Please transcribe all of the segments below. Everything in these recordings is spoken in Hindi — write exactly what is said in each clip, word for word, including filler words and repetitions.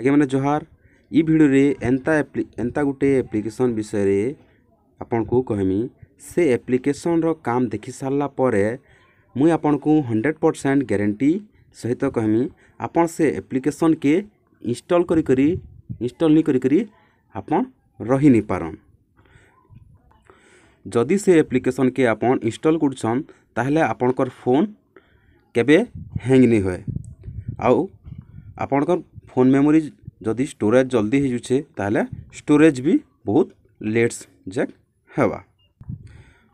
आगे मैंने जोहार इ भिडियो रे एंता एंता गुटे एप्लिकेशन विषय रे आपन को कहमी से एप्लिकेशन रो काम देखि सारला परे मुई आपन को हंड्रेड परसेंट ग्यारंटी सहित कहमी आपन से एप्लिकेशन के इंस्टॉल करी करी इंस्टॉल नहीं करी करी आपन रही नहीं पारन। जदि से एप्लिकेशन के आपन इंस्टॉल करछन ताहले आपनकर फोन केबे हैंग नहीं होए आउ आपनकर फोन मेमोरी जदि स्टोरेज जल्दी हो जुछे ताहले स्टोरेज भी बहुत लेट्स जैक हेबा।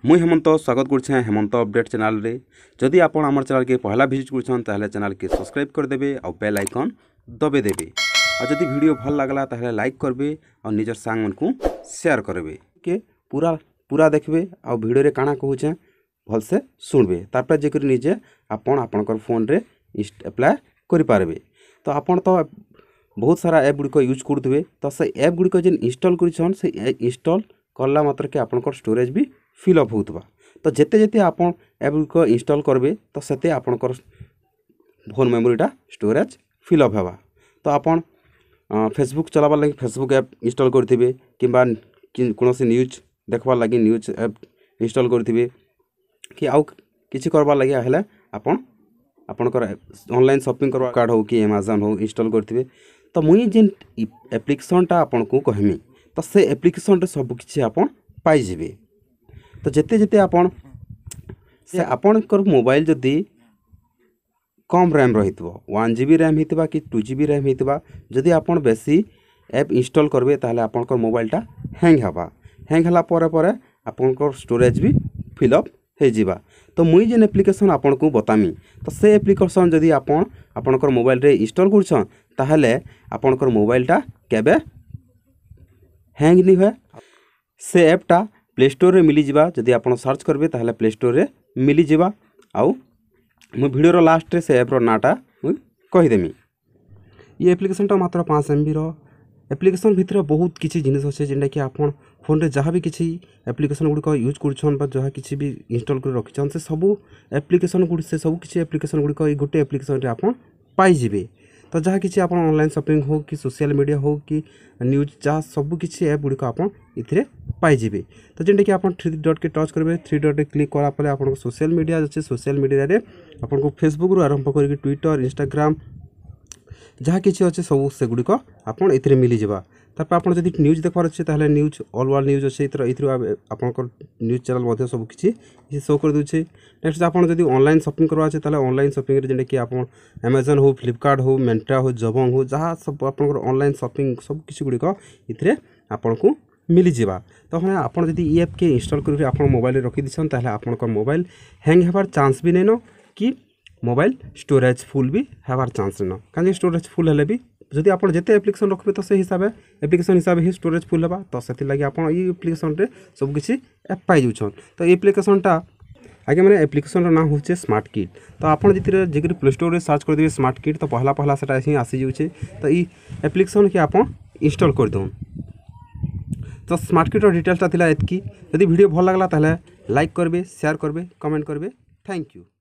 मुई हेमंत स्वागत करछे हेमंत अपडेट चैनल रे। जदि आपन हमर चैनल के पहला विजिट करछन ताहले चैनल के सब्सक्राइब कर देबे और बेल आइकन दबे देबे और जदि वीडियो भल लागला ताहले लाइक करबे और निजर सांग मन को शेयर करबे के पूरा पूरा देखबे और वीडियो रे काना कहूछे भल से सुनबे तापर जेकर निजे आपन आपनकर फोन रे अप्लाई करि पारबे। तो आपन तो बहुत सारा ऐप गुड़िक यूज करुवे तो से ऐप गुड़िक जेन इंस्टॉल करिछन से इंस्टॉल करला मात्र के आपनकर स्टोरेज भी फिलअप होतबा। तो जेते जेते आपन ऐप गुड़िक इंस्टॉल करबे तो सेते आपनकर फोन मेमोरीटा स्टोरेज फिलअप हेबा। तो आपन फेसबुक चलाबार लागि फेसबुक ऐप इंस्टॉल करथिबे किबा कोनोसी न्यूज देखबार लागि न्यूज ऐप इंस्टॉल करथिबे कि आउ किसी करबार लागि हेले आपन आपनकर ऑनलाइन शॉपिंग करवा कार्ड हो कि Amazon हो इंस्टॉल करथिबे। तो मुई जेन एप्लिकेशनटा आपन को कहमी तो से एप्लिकेशन रे सब किछि आपन पाइ जेबे। तो जते जते आपन से आपनकर मोबाइल जदी कम रैम रहितबो वन जी बी रैम हितबा कि टू जी बी रैम हितबा जदी आपन बेसी ऐप इंस्टॉल करबे ताहले आपनकर मोबाइलटा हैंग हेबा। हैंग हला परे परे आपनकर स्टोरेज भी फिलअप हे जीवा। तो मुई जेन एप्लिकेशन आपन को बतामी तो से एप्लिकेशन जदी आपन आपनकर मोबाइल रे इंस्टॉल करछन ताहले आपनकर मोबाइलटा केबे हैंग नी होए। से ऐपटा प्लेस्टोर रे मिली जीवा जदी आपन सर्च करबे ताहले प्लेस्टोर रे मिली जीवा। आउ मु वीडियो रो लास्ट रे से ऐप रो नाटा मु कहि देमी। ये एप्लिकेशनटा मात्र फाइव एम बी रो एप्लिकेशन भितर बहुत किसी जिनिस अच्छे जेनटा कि आपन फोन रे जहाँ भी किसी एप्लिकेशन गुड़िक यूज करछन बा जहाँ किसी भी इंस्टॉल कर रखिछन से सबू एप्लिकेशन गुड़ से सब किसी एप्लिकेशन गुड़िक ये गोटे एप्लिकेशन रे आपन पाइ जेबे। तो जहाँ किसी आपन ऑनलाइन शॉपिंग हो कि सोशल मीडिया हो कि न्यूज जहाँ सब किसी ऐप गुड़िक आपन इथिरे पाइ जेबे। तो जेनटा कि आपन थ्री डॉट के टच करबे थ्री डॉट रे क्लिक करा पले आपन सोशल मीडिया अछि सोशल मीडिया रे आपन को फेसबुक रु आरंभ कर ट्विटर इंस्टाग्राम जहाँ किसी अच्छे सब सेगुड़िक आपन एथि मिली जावा। तापर आपन जदि न्यूज देखबार अछि ताहले न्यूज ऑल वर्ल्ड न्यूज अछि इथरो इथरो आपनकर न्यूज चैनल मध्ये सब किछि शो कर दोछि। नेक्स्ट आपन जदि ऑनलाइन शॉपिंग करबा अछि ताहले ऑनलाइन शॉपिंग रे जेने कि आपन Amazon हो फ्लिपकार्ट हो मेंट्रा हो जबोंग हो जहाँ सब आपनकर ऑनलाइन शॉपिंग सब किछि गुड़िक इथरे आपन को मिली जावा। तो हने आपन जदि ई ऐप के इंस्टॉल करि आपन मोबाइल रे रखि दिसन ताहले आपनकर मोबाइल हैंग हेबार चांस भी नैनो कि मोबाइल स्टोरेज फुल भी हेबार चांस न कहीं स्टोरेज फुल हेले भी जदि आपन जेते एप्लिकेशन रखबे तो से हिसाब एप्लिकेशन हिसाब ही स्टोरेज फुल हेबा। तो से लगे आपन ई एप्लिकेशन रे सब किछि ऐप पाइ जुछन। तो एप्लिकेशनटा आगे माने एप्लिकेशन रो नाम होचे स्मार्ट किट। तो आपन जेतिर जेकर प्ले स्टोर रे सर्च कर देबे स्मार्ट किट तो पहला पहला सेटा एही आसी जुछे। तो ई एप्लिकेशन के आपन इंस्टॉल कर दोन। तो स्मार्ट किट रो डिटेल्सटा थिला एतकी। जदि वीडियो भल लागला ताहले लाइक करबे शेयर करबे कमेंट करबे। Thank you.